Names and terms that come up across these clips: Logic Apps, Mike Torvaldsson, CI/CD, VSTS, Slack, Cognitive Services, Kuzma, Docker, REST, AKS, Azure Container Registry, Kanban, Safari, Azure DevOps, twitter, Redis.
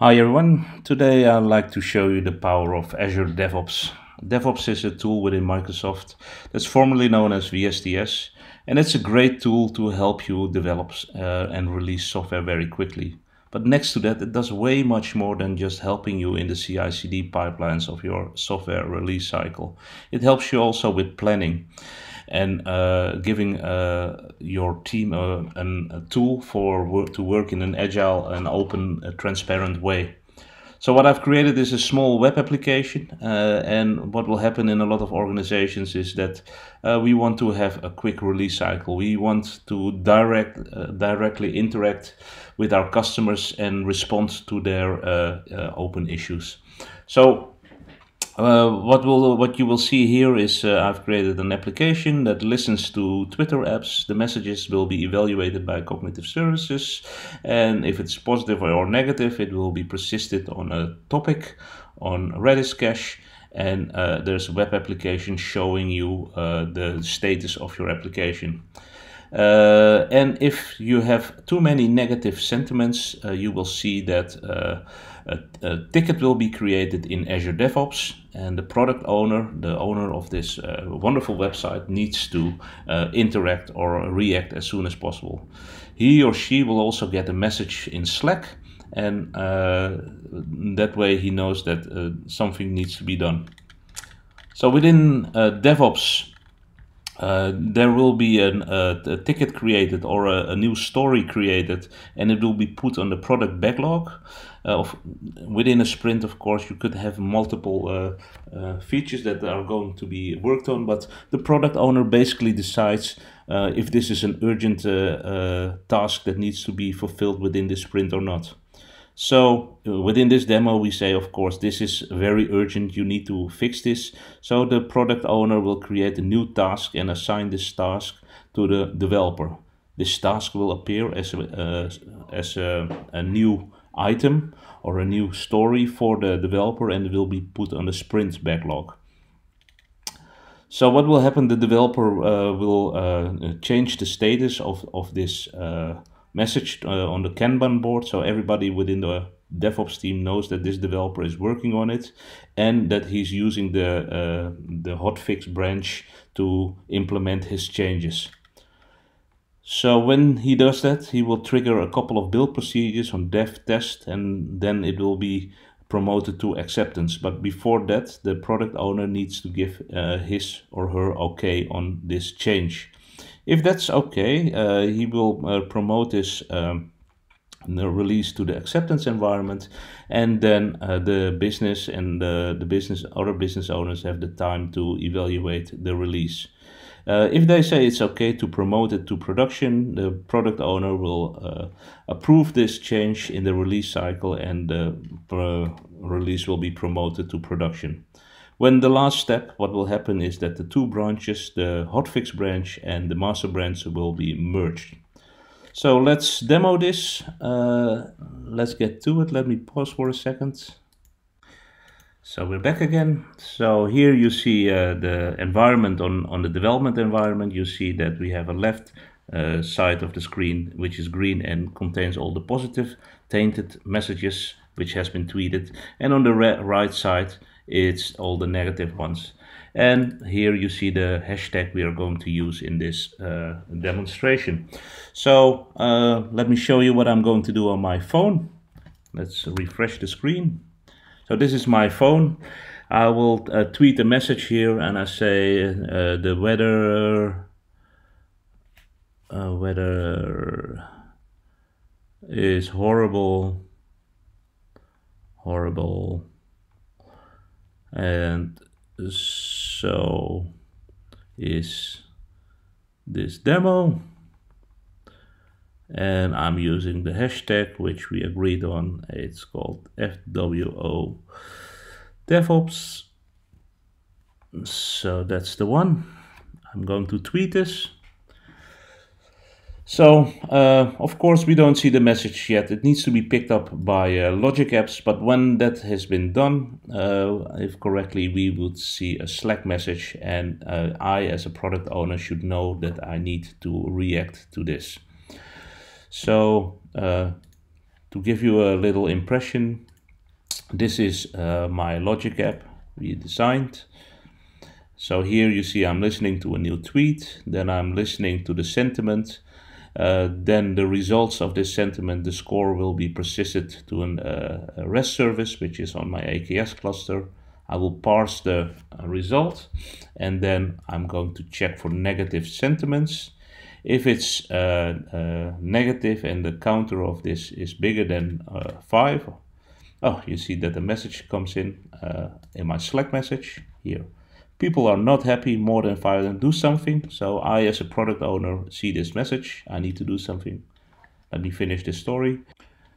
Hi everyone, today I'd like to show you the power of Azure DevOps. DevOps is a tool within Microsoft that's formerly known as VSTS, and it's a great tool to help you develop and release software very quickly. But next to that, it does way much more than just helping you in the CI/CD pipelines of your software release cycle. It helps you also with planning and giving your team a tool to work in an agile and open, transparent way. So what I've created is a small web application, and what will happen in a lot of organizations is that we want to have a quick release cycle. We want to directly interact with our customers and respond to their open issues. So what you will see here is I've created an application that listens to Twitter apps. The messages will be evaluated by Cognitive Services, and if it's positive or negative, it will be persisted on a topic on Redis cache, and there's a web application showing you the status of your application. And if you have too many negative sentiments, you will see that a ticket will be created in Azure DevOps, and the product owner, the owner of this wonderful website, needs to interact or react as soon as possible. He or she will also get a message in Slack, and that way he knows that something needs to be done. So within DevOps, there will be a ticket created or a new story created, and it will be put on the product backlog. Within a sprint, of course, you could have multiple features that are going to be worked on, but the product owner basically decides if this is an urgent task that needs to be fulfilled within this sprint or not. So within this demo, we say, of course, this is very urgent, you need to fix this. So the product owner will create a new task and assign this task to the developer. This task will appear as a new item or a new story for the developer, and will be put on the sprint backlog. So what will happen, the developer will change the status of this message on the Kanban board, so everybody within the DevOps team knows that this developer is working on it and that he's using the hotfix branch to implement his changes. So when he does that, he will trigger a couple of build procedures on dev, test, and then it will be promoted to acceptance. But before that, the product owner needs to give his or her okay on this change. If that's okay, he will promote this release to the acceptance environment, and then the business and other business owners have the time to evaluate the release. If they say it's okay to promote it to production, the product owner will approve this change in the release cycle, and the release will be promoted to production. When the last step, what will happen is that the two branches, the hotfix branch and the master branch, will be merged. So let's demo this. Let's get to it. Let me pause for a second. So we're back again. So here you see the environment on the development environment. You see that we have a left side of the screen, which is green and contains all the positive tainted messages which has been tweeted, and on the right side it's all the negative ones. And here you see the hashtag we are going to use in this demonstration. So let me show you what I'm going to do on my phone. Let's refresh the screen. So this is my phone. I will tweet a message here, and I say the weather is horrible. And so is this demo, and I'm using the hashtag which we agreed on. It's called FWO DevOps. So that's the one. I'm going to tweet this. So, of course, we don't see the message yet. It needs to be picked up by Logic Apps, but when that has been done, if correctly, we would see a Slack message, and I, as a product owner, should know that I need to react to this. So, to To give you a little impression, this is my Logic app we designed. So here you see I'm listening to a new tweet, then I'm listening to the sentiment, then the results of this sentiment, the score will be persisted to a REST service, which is on my AKS cluster. I will parse the result, and then I'm going to check for negative sentiments. If it's negative and the counter of this is bigger than 5, oh, you see that the message comes in my Slack message here. People are not happy more than 5 and do something. So I, as a product owner, see this message. I need to do something. Let me finish this story.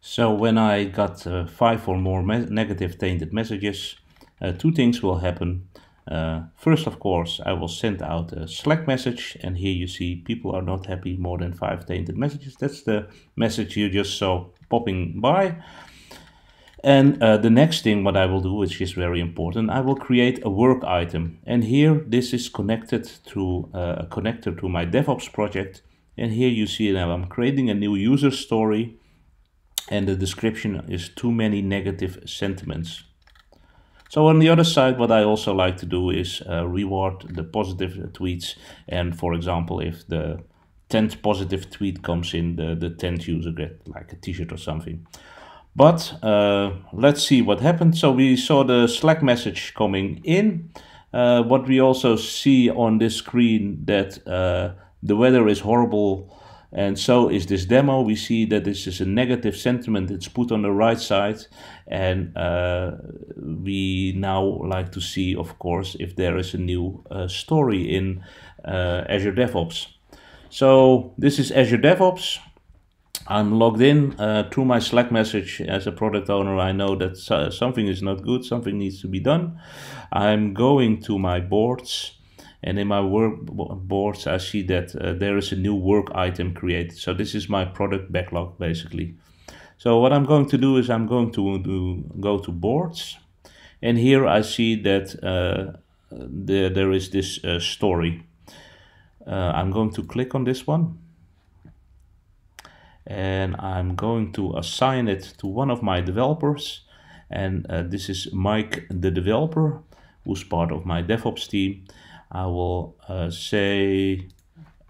So when I got 5 or more negative tainted messages, 2 things will happen. First, of course, I will send out a Slack message, and here you see people are not happy more than 5 tainted messages. That's the message you just saw popping by. And the next thing what I will do, which is very important, I will create a work item. And here this is connected to a connector to my DevOps project. And here you see now I'm creating a new user story, and the description is too many negative sentiments. So on the other side, what I also like to do is reward the positive tweets. And for example, if the 10th positive tweet comes in, the 10th user get like a t-shirt or something. But let's see what happened. So we saw the Slack message coming in. What we also see on this screen that the weather is horrible, and so is this demo. We see that this is a negative sentiment. It's put on the right side, and we now like to see, of course, if there is a new story in Azure DevOps. So this is Azure DevOps. I'm logged in through my Slack message. As a product owner, I know that something is not good, something needs to be done. I'm going to my boards, and in my work boards, I see that there is a new work item created. So this is my product backlog, basically. So what I'm going to do is I'm going to go to boards, and here I see that there is this story. I'm going to click on this one, and I'm going to assign it to one of my developers, and this is Mike, the developer, who's part of my DevOps team. I will say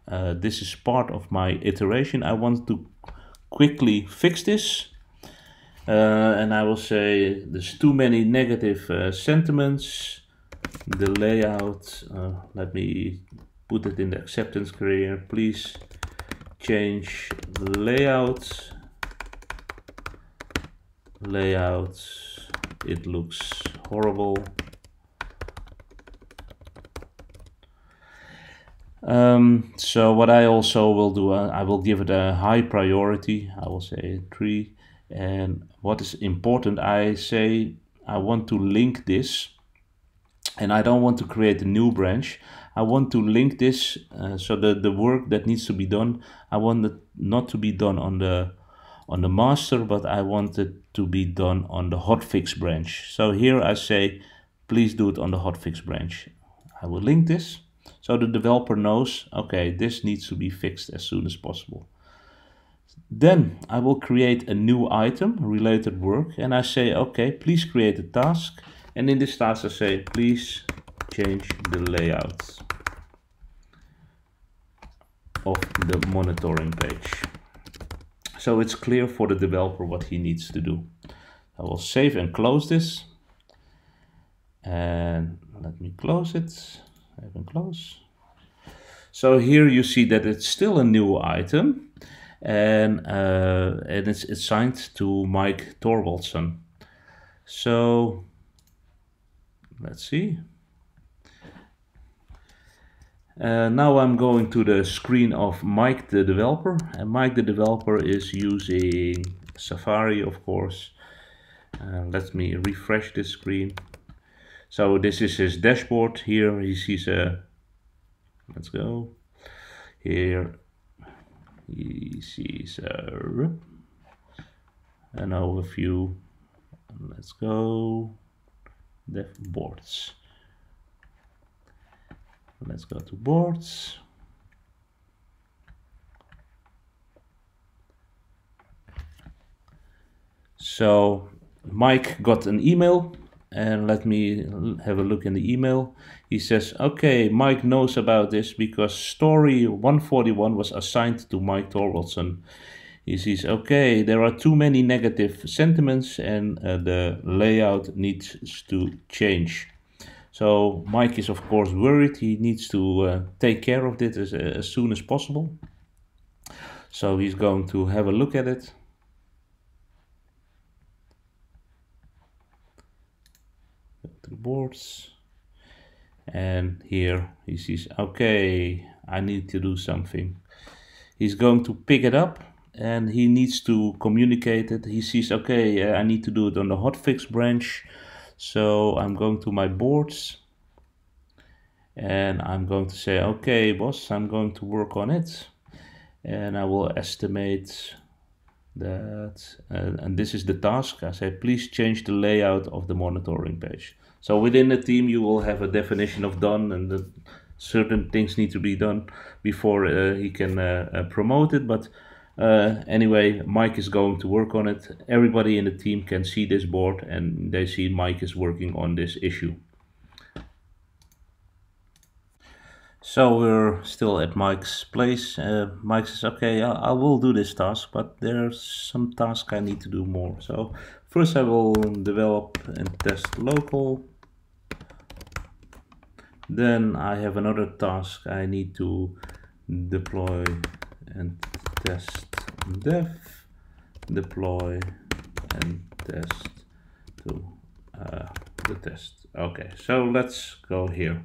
this is part of my iteration. I want to quickly fix this, and I will say there's too many negative sentiments. The layout, let me put it in the acceptance career, please. Change layout, it looks horrible. So what I also will do, I will give it a high priority. I will say 3, and what is important, I say I want to link this, and I don't want to create a new branch. I want to link this so that the work that needs to be done, I want it not to be done on the master, but I want it to be done on the hotfix branch. So here I say, please do it on the hotfix branch. I will link this so the developer knows, okay, this needs to be fixed as soon as possible. Then I will create a new item, related work, and I say, okay, please create a task. And in this task I say, please change the layout of the monitoring page. So it's clear for the developer what he needs to do. I will save and close this. And let me close it. Save and close. So here you see that it's still a new item, and it's assigned to Mike Torvaldsson. So let's see. Now I'm going to the screen of Mike the developer, and Mike the developer is using Safari, of course. Let me refresh this screen. So this is his dashboard. Here he sees a, let's go, here he sees an overview. Let's go, DevBoards. Let's go to boards. So Mike got an email, and let me have a look in the email. He says, okay, Mike knows about this because story 141 was assigned to Mike Torvaldsson. He says, okay, there are too many negative sentiments and the layout needs to change. So Mike is of course worried. He needs to take care of this as soon as possible. So he's going to have a look at it. Boards, and here he sees, okay, I need to do something. He's going to pick it up and he needs to communicate it. He sees, okay, I need to do it on the hotfix branch, so I'm going to my boards and I'm going to say, okay boss, I'm going to work on it, and I will estimate that and this is the task. I say, please change the layout of the monitoring page. So within the team you will have a definition of done, and that certain things need to be done before he can promote it. But anyway, Mike is going to work on it. Everybody in the team can see this board and they see Mike is working on this issue. So we're still at Mike's place. Mike says, okay, I will do this task, but there's some task I need to do more. So first I will develop and test local. Then I have another task. I need to deploy and test dev, deploy and test to the test. Okay, so let's go here.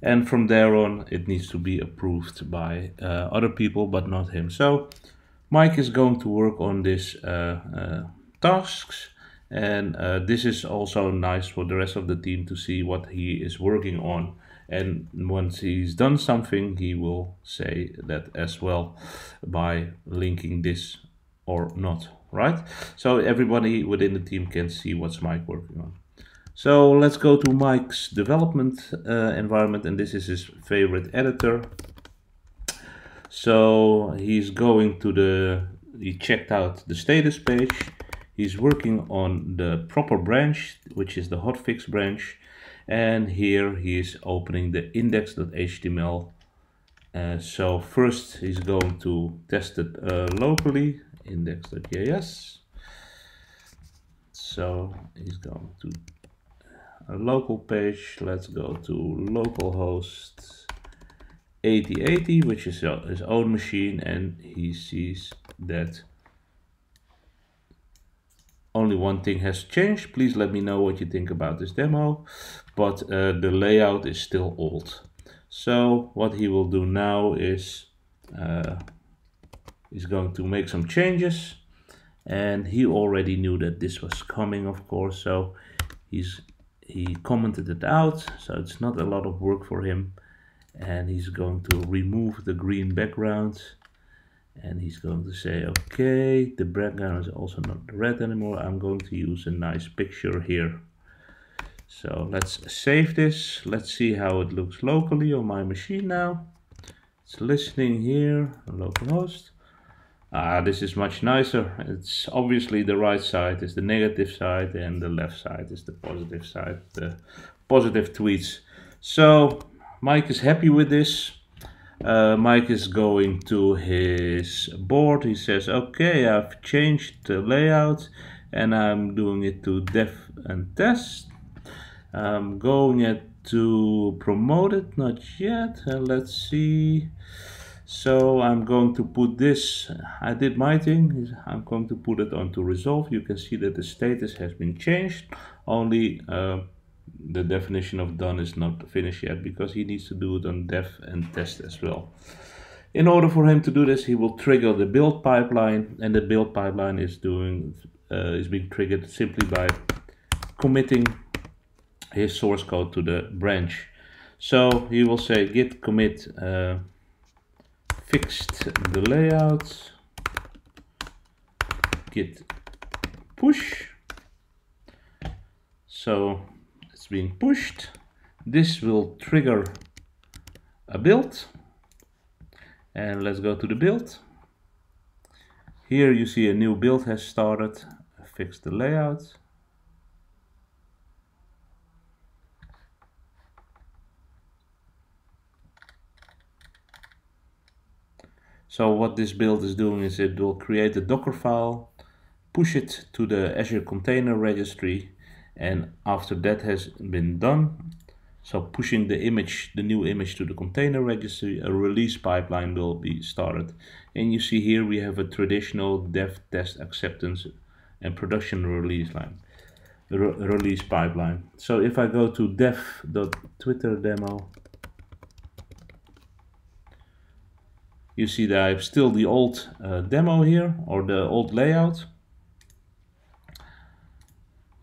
And from there on, it needs to be approved by other people, but not him. So Mike is going to work on these tasks. And this is also nice for the rest of the team to see what he is working on. And once he's done something, he will say that as well by linking this or not, right? So everybody within the team can see what's Mike working on. So let's go to Mike's development environment, and this is his favorite editor. So he's going to he checked out the status page. He's working on the proper branch, which is the hotfix branch. And here he is opening the index.html. So first he's going to test it locally, index.js. So he's going to a local page. Let's go to localhost 8080, which is his own machine, and he sees that only one thing has changed. Please let me know what you think about this demo, but the layout is still old. So what he will do now is he's going to make some changes, and he already knew that this was coming, of course, so he commented it out, so it's not a lot of work for him. And he's going to remove the green background, and he's going to say, okay, the background is also not red anymore. I'm going to use a nice picture here. So let's save this. Let's see how it looks locally on my machine now. It's listening here, localhost. Ah, this is much nicer. It's obviously the right side is the negative side and the left side is the positive side, the positive tweets. So Mike is happy with this. Mike is going to his board. He says, okay, I've changed the layout and I'm doing it to dev and test. I'm going it to promote it, not yet. Let's see. So I'm going to put this, I did my thing, I'm going to put it onto resolve. You can see that the status has been changed, only the definition of done is not finished yet, because he needs to do it on dev and test as well. In order for him to do this, he will trigger the build pipeline, and the build pipeline is being triggered simply by committing his source code to the branch. So he will say git commit fixed the layout, git push. So it's being pushed. This will trigger a build, and let's go to the build. Here you see a new build has started, fix the layout. So what this build is doing is it will create a Docker file, push it to the Azure Container Registry, and after that has been done, so pushing the image, the new image, to the Container Registry, a release pipeline will be started. And you see here we have a traditional dev, test, acceptance and production release line, release pipeline. So if I go to dev.twitterdemo, you see that I have still the old demo here, or the old layout.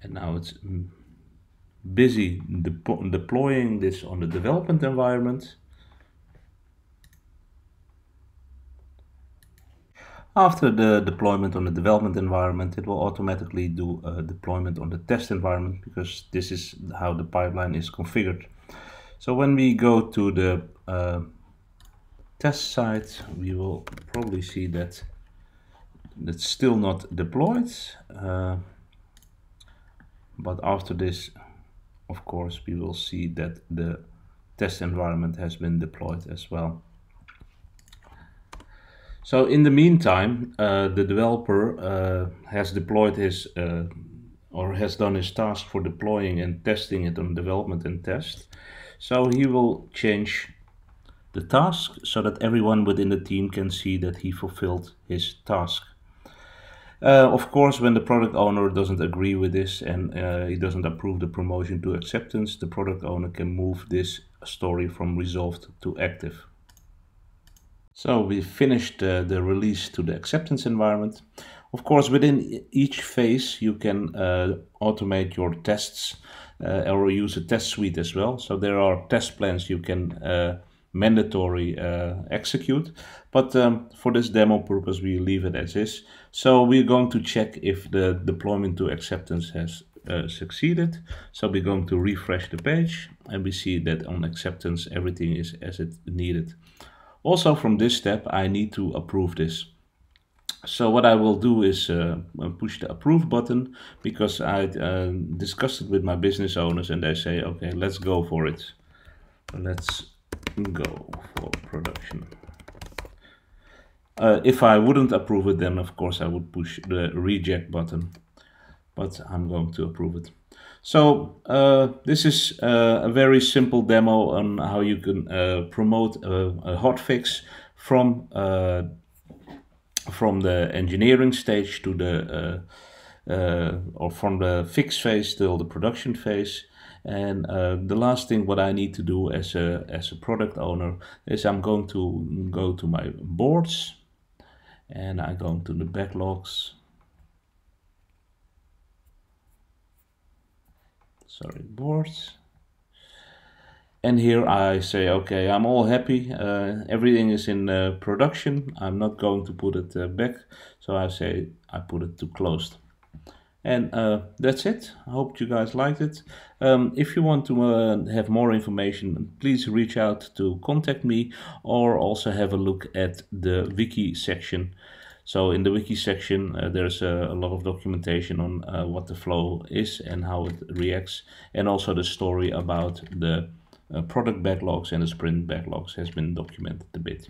And now it's busy deploying this on the development environment. After the deployment on the development environment, it will automatically do a deployment on the test environment, because this is how the pipeline is configured. So when we go to the test side, we will probably see that it's still not deployed. But after this, of course, we will see that the test environment has been deployed as well. So in the meantime, the developer has deployed his, or has done his task for deploying and testing it on development and test. So he will change the task so that everyone within the team can see that he fulfilled his task. Of course, when the product owner doesn't agree with this and he doesn't approve the promotion to acceptance, the product owner can move this story from resolved to active. So we finished the release to the acceptance environment. Of course, within each phase, you can automate your tests or use a test suite as well. So there are test plans you can mandatory execute, but for this demo purpose we leave it as is. So we're going to check if the deployment to acceptance has succeeded. So we're going to refresh the page, and we see that on acceptance everything is as it needed. Also, from this step I need to approve this. So what I will do is push the approve button, because I discussed it with my business owners and they say, okay, let's go for it. Let's go for production. If I wouldn't approve it, then of course I would push the reject button, but I'm going to approve it. So this is a very simple demo on how you can promote a hotfix from the engineering stage to the or from the fix phase till the production phase. And the last thing what I need to do as a product owner is I'm going to go to my boards, and I go to the backlogs. Sorry, boards. And here I say, okay, I'm all happy. Everything is in production. I'm not going to put it back. So I say I put it to closed. And that's it. I hope you guys liked it. If you want to have more information, please reach out to contact me, or also have a look at the wiki section. So in the wiki section, there's a lot of documentation on what the flow is and how it reacts. And also the story about the product backlogs and the sprint backlogs has been documented a bit.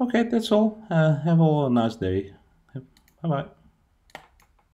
Okay, that's all. Have all a nice day. Bye-bye.